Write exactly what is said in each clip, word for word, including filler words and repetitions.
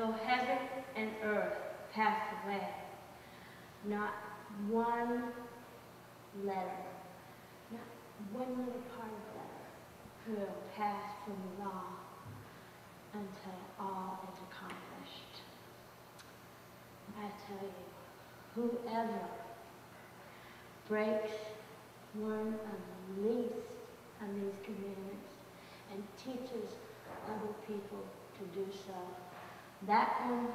though heaven and earth pass away, not one letter, not one little part of the letter will pass from the law until all is accomplished. I tell you, whoever breaks one of the least of these commandments and teaches other people to do so, that one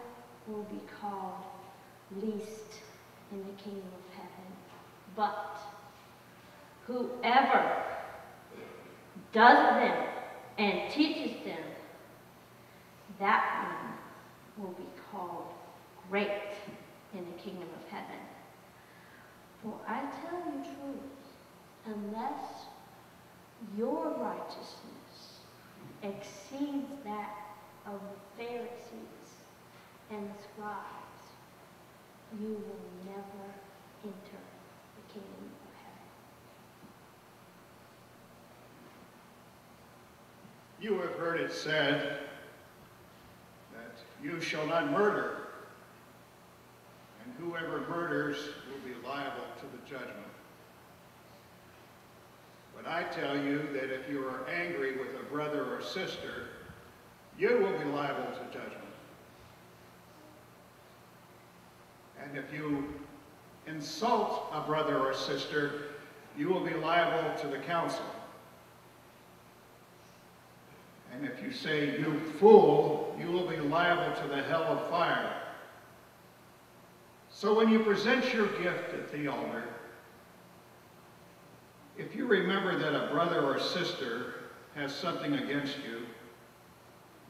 will be called least in the kingdom of heaven. But whoever does them and teaches them, that one will be called great in the kingdom of heaven. For I tell you truly, unless your righteousness exceeds that of the Pharisees and the scribes, you will never enter the kingdom of heaven. You have heard it said that you shall not murder, and whoever murders will be liable to the judgment. But I tell you that if you are angry with a brother or sister, you will be liable to judgment. And if you insult a brother or sister, you will be liable to the council. And if you say, "You fool," you will be liable to the hell of fire. So when you present your gift at the altar, if you remember that a brother or sister has something against you,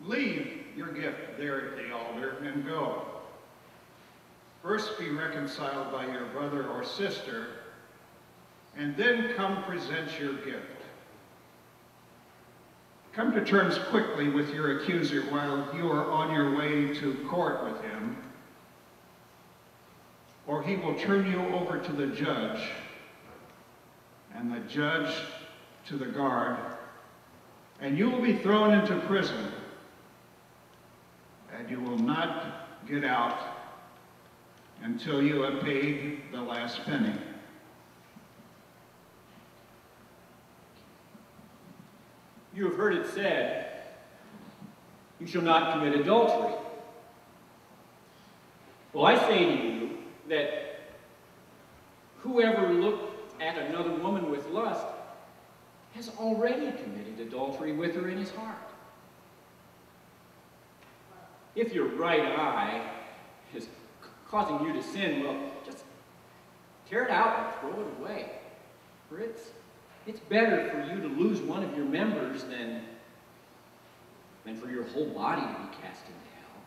leave your gift there at the altar and go. First be reconciled by your brother or sister, and then come present your gift. Come to terms quickly with your accuser while you are on your way to court with him, or he will turn you over to the judge, and the judge to the guard, and you will be thrown into prison, and you will not get out until you have paid the last penny. You have heard it said, "You shall not commit adultery." Well, I say to you that whoever looks at another woman with lust has already committed adultery with her in his heart. If your right eye is causing you to sin, well, just tear it out and throw it away. For it's, it's better for you to lose one of your members than, than for your whole body to be cast into hell.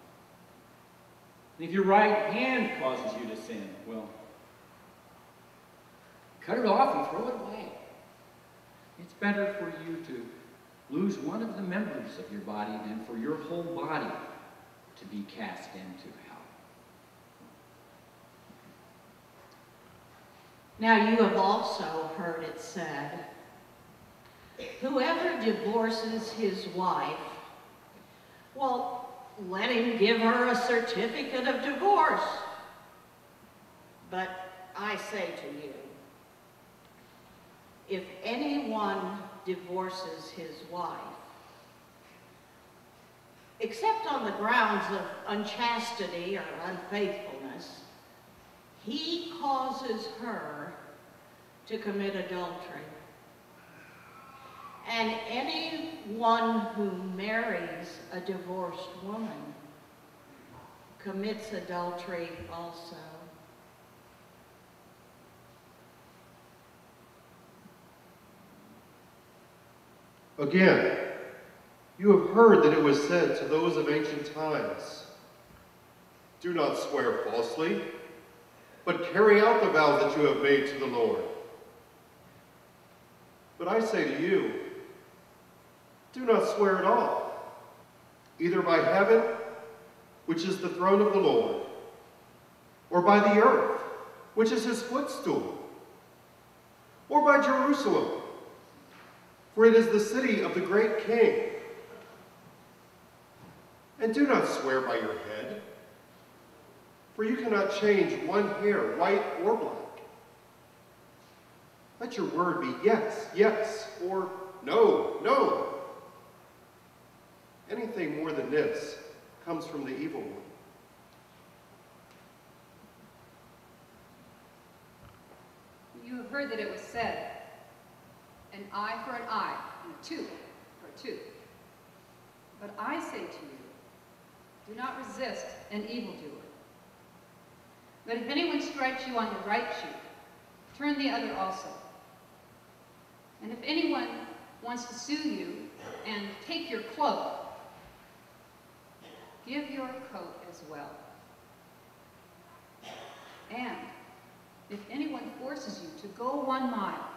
And if your right hand causes you to sin, well, cut it off and throw it away. It's better for you to lose one of the members of your body than for your whole body to be cast into hell. Now you have also heard it said, whoever divorces his wife, well, let him give her a certificate of divorce. But I say to you, if anyone divorces his wife, except on the grounds of unchastity or unfaithfulness, he causes her to commit adultery. And anyone who marries a divorced woman commits adultery also. Again, you have heard that it was said to those of ancient times, "Do not swear falsely, but carry out the vow that you have made to the Lord." But I say to you, do not swear at all, either by heaven, which is the throne of the Lord, or by the earth, which is his footstool, or by Jerusalem, for it is the city of the great king. And do not swear by your head, for you cannot change one hair, white or black. Let your word be yes, yes, or no, no. Anything more than this comes from the evil one. You have heard that it was said, an eye for an eye, and a tooth for a tooth. But I say to you, do not resist an evildoer. But if anyone strikes you on your right cheek, turn the other also. And if anyone wants to sue you and take your cloak, give your coat as well. And if anyone forces you to go one mile,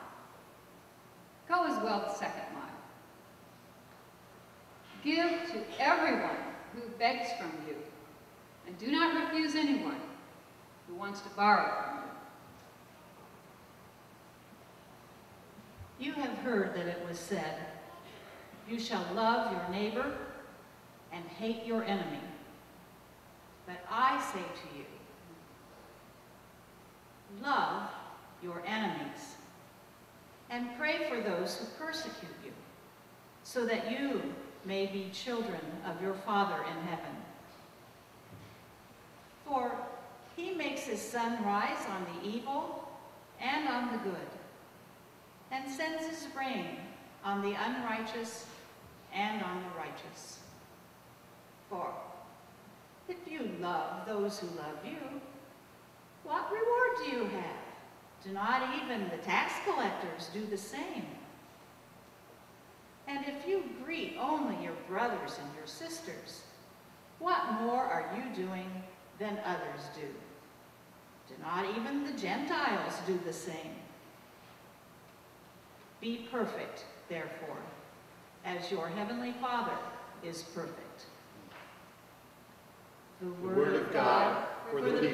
go as well the second mile. Give to everyone who begs from you, and do not refuse anyone who wants to borrow from you. You have heard that it was said, you shall love your neighbor and hate your enemy. But I say to you, love your enemies, and pray for those who persecute you, so that you may be children of your Father in heaven. For he makes his sun rise on the evil and on the good, and sends his rain on the unrighteous and on the righteous. For if you love those who love you, what reward do you have? Do not even the tax collectors do the same? And if you greet only your brothers and your sisters, what more are you doing than others do? Do not even the Gentiles do the same? Be perfect, therefore, as your heavenly Father is perfect. The word, the word of God, God for the, the people,